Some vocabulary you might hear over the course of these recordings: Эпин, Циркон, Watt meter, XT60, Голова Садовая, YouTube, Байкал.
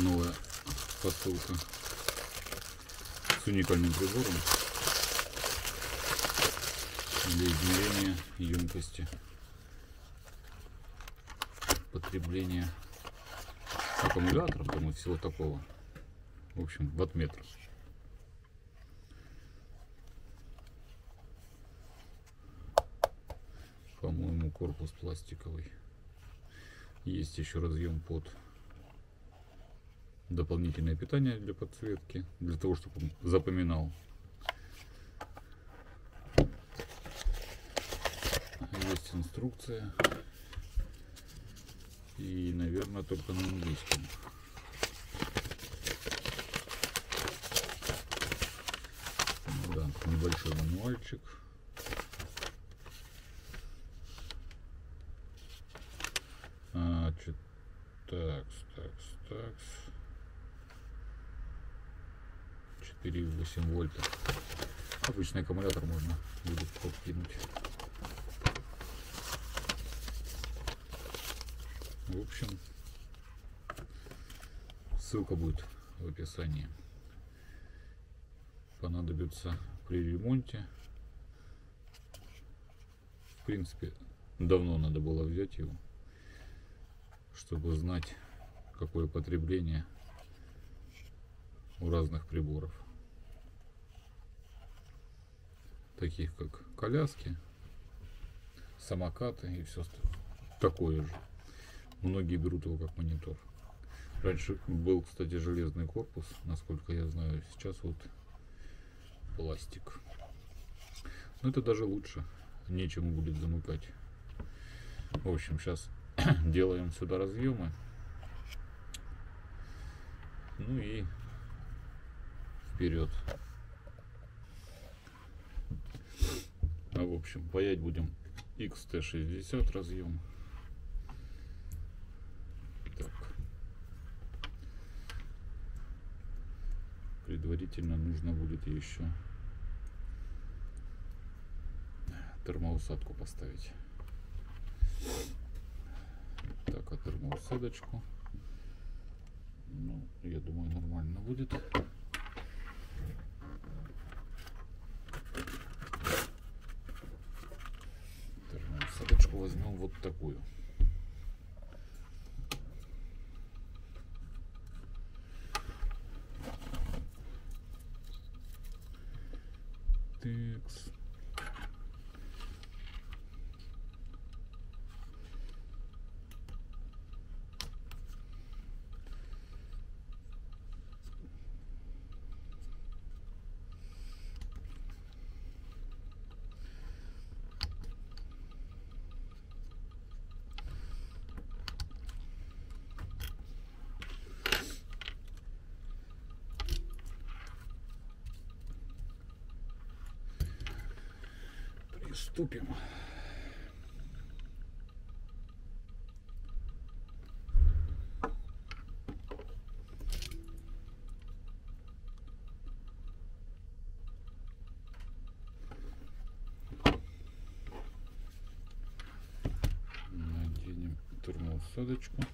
новая посылка с уникальным прибором для измерения емкости потребления аккумуляторов там и всего такого, в общем, ваттметр. По-моему, корпус пластиковый, есть еще разъем под дополнительное питание для подсветки, для того чтобы он запоминал. Есть инструкция, и, наверное, только на английском. Ну да, небольшой мануальчик. Такс. 4,8 вольта. Обычный аккумулятор можно будет подкинуть. В общем, ссылка будет в описании. Понадобится при ремонте. В принципе, давно надо было взять его, чтобы знать, какое потребление у разных приборов, таких как коляски, самокаты и все такое же. Многие берут его как монитор. Раньше был, кстати, железный корпус, насколько я знаю, сейчас вот пластик. Но это даже лучше, нечему будет замыкать. В общем, сейчас делаем сюда разъемы. Ну и вперед. А в общем, паять будем XT60 разъем. Предварительно нужно будет еще термоусадку поставить. Так, а термоусадочку, ну, я думаю, нормально будет. Термоусадочку возьмем вот такую. Приступим. Наденем термоусадочку.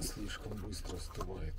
Слишком быстро остывает.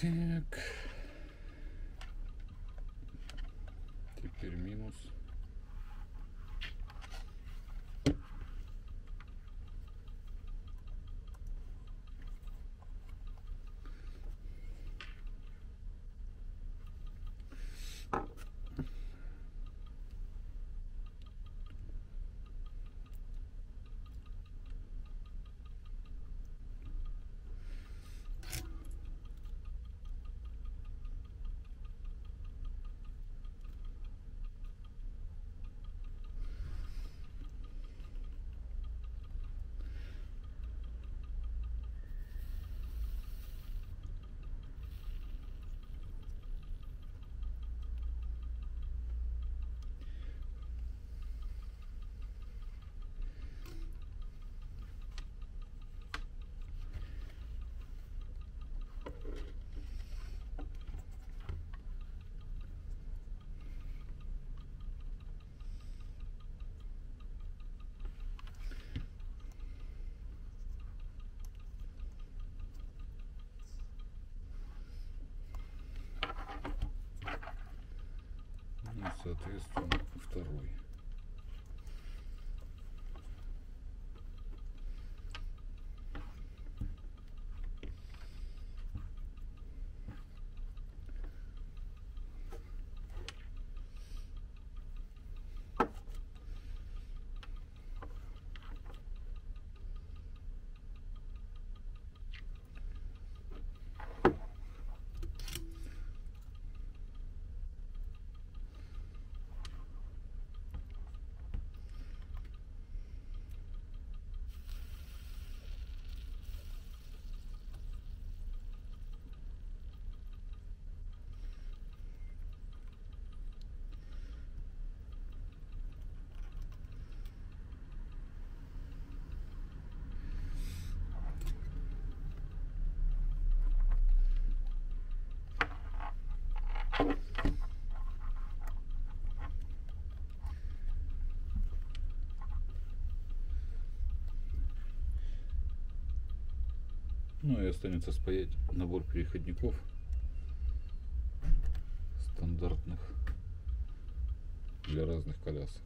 Так. Теперь минус. Соответственно, второй. Ну и останется спаять набор переходников стандартных для разных колясок.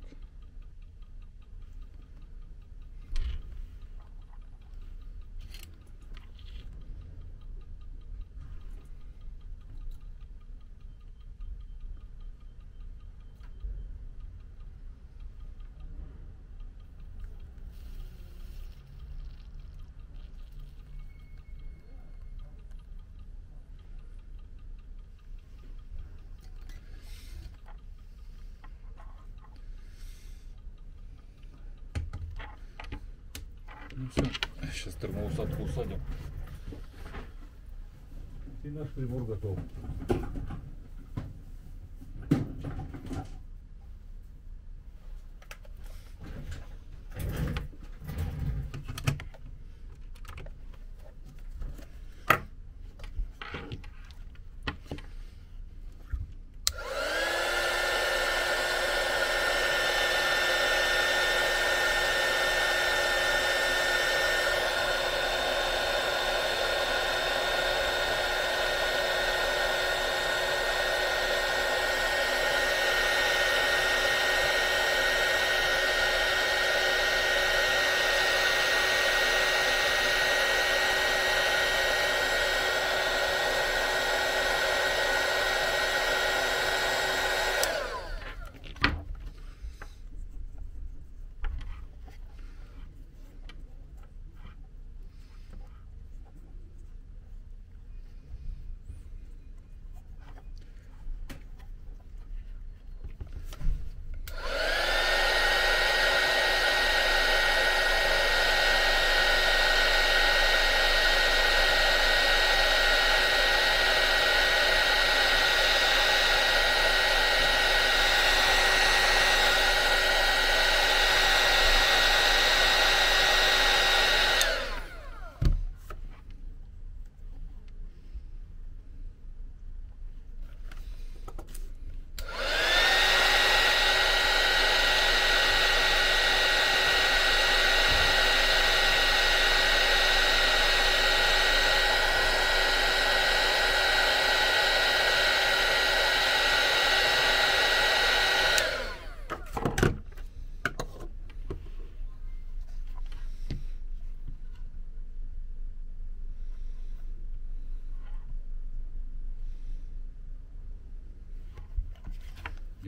Сейчас термоусадку усадим. И наш прибор готов.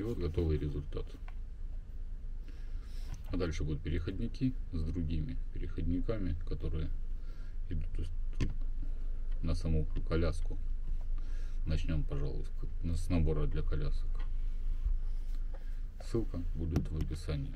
И вот готовый результат. А дальше будут переходники с другими переходниками, которые идут на саму коляску. Начнем, пожалуй, с набора для колясок. Ссылка будет в описании.